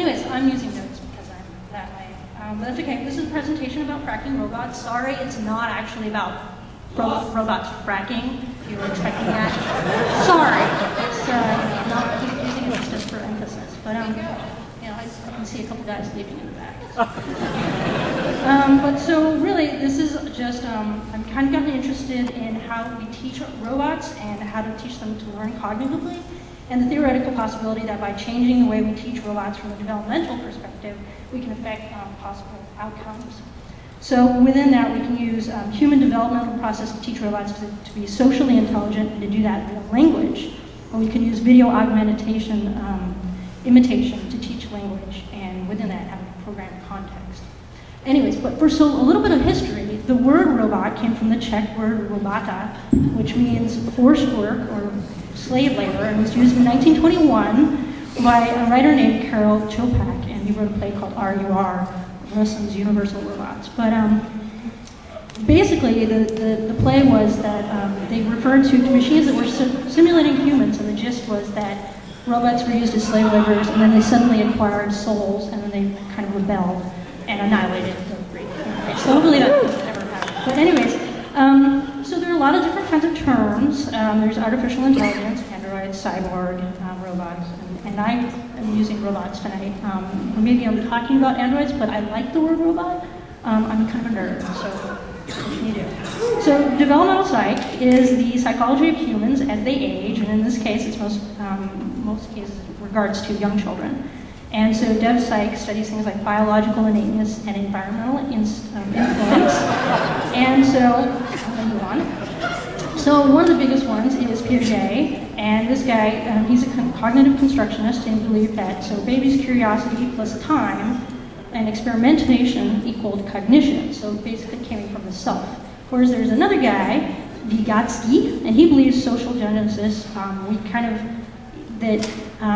Anyways, I'm using notes because I'm that way. But that's okay. This is a presentation about fracking robots. Sorry, it's not actually about robots fracking, if you were expecting that. Sorry. It's not using it just for emphasis. But you know, I can see a couple guys leaving in the back. But so really, this is just, I'm kind of gotten interested in how we teach robots and how to teach them to learn cognitively, and the theoretical possibility that by changing the way we teach robots from a developmental perspective, we can affect possible outcomes. So within that, we can use human developmental process to teach robots to be socially intelligent, and to do that via language. Or we can use video augmentation, imitation to teach language, and within that, have a program context. Anyways, but for so a little bit of history, the word robot came from the Czech word robota, which means forced work or slave labor, and was used in 1921 by a writer named Karel Čapek, and he wrote a play called R.U.R., Wilson's Universal Robots. But basically, the play was that they referred to machines that were simulating humans, and the gist was that robots were used as slave laborers, and then they suddenly acquired souls, and then they kind of rebelled and annihilated the Greek. So hopefully that never happened. But anyways, so there are a lot of different kinds of terms. There's artificial intelligence, androids, cyborg, robots, and I'm using robots tonight. Maybe I'm talking about androids, but I like the word robot. I'm kind of a nerd, so what can you do? So developmental psych is the psychology of humans as they age, and in this case, it's most cases in regards to young children. And so dev psych studies things like biological innateness and environmental influence. And so I'll move on. So one of the biggest ones is Piaget. And this guy, he's a cognitive constructionist, and believed that so baby's curiosity plus time and experimentation equaled cognition. So basically came from the self. Whereas there's another guy, Vygotsky, and he believes social genesis.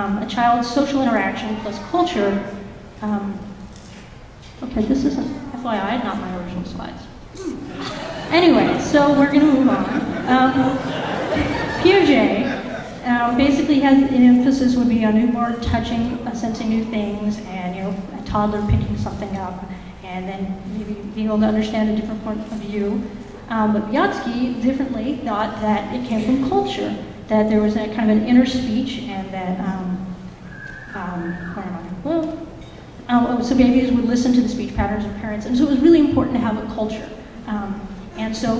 A child's social interaction plus culture. Okay, this isn't FYI, not my original slides. Anyway, so we're gonna move on. Piaget. Basically, has an emphasis would be on newborn touching, sensing new things, and a toddler picking something up, and then maybe being able to understand a different point of view. But Vygotsky differently thought that it came from culture, that there was a kind of an inner speech, and that so babies would listen to the speech patterns of parents, and so it was really important to have a culture. And so,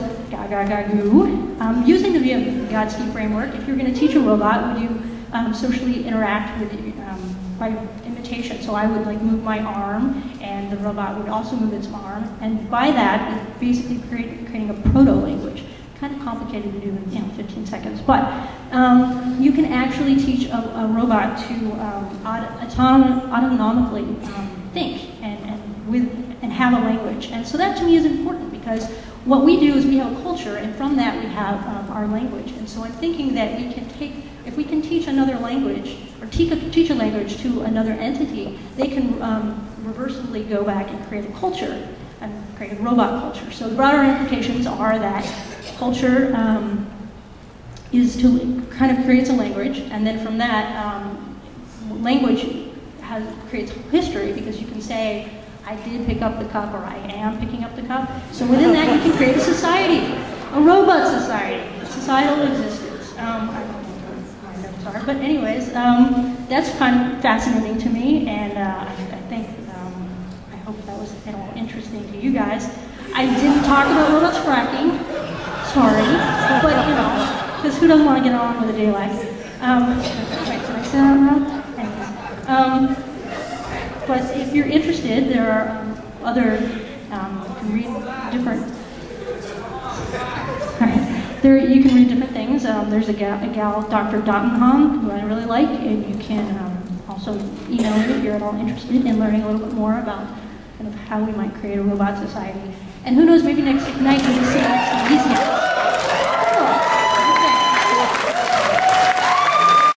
using the Vygotsky framework, if you're going to teach a robot, would you socially interact with it by imitation? So I would move my arm, and the robot would also move its arm, and by that, it basically creating a proto-language. Kind of complicated to do in 15 seconds, but you can actually teach a robot to autonomically think and have a language. And so that to me is important, because what we do is we have a culture, and from that we have our language. And so I'm thinking that we can take, if we can teach another language, or teach a language to another entity, they can reversibly go back and create a culture, and create a robot culture. So the broader implications are that culture creates a language, and then from that, language creates history, because you can say, I did pick up the cup, or I am picking up the cup. So within that, you can create a society, a robot society, societal existence. I don't know what my notes are, but anyways, that's kind of fascinating to me, and I think, I hope that was at all interesting to you guys. I didn't talk about robots fracking, sorry, but because who doesn't want to get along with a daylight? But if you're interested, there are other you can read different things. There's a gal, Dr. Dottenham, who I really like, and you can also email me if you're at all interested in learning a little bit more about kind of how we might create a robot society. And who knows, maybe next Ignite we'll see some of these guys.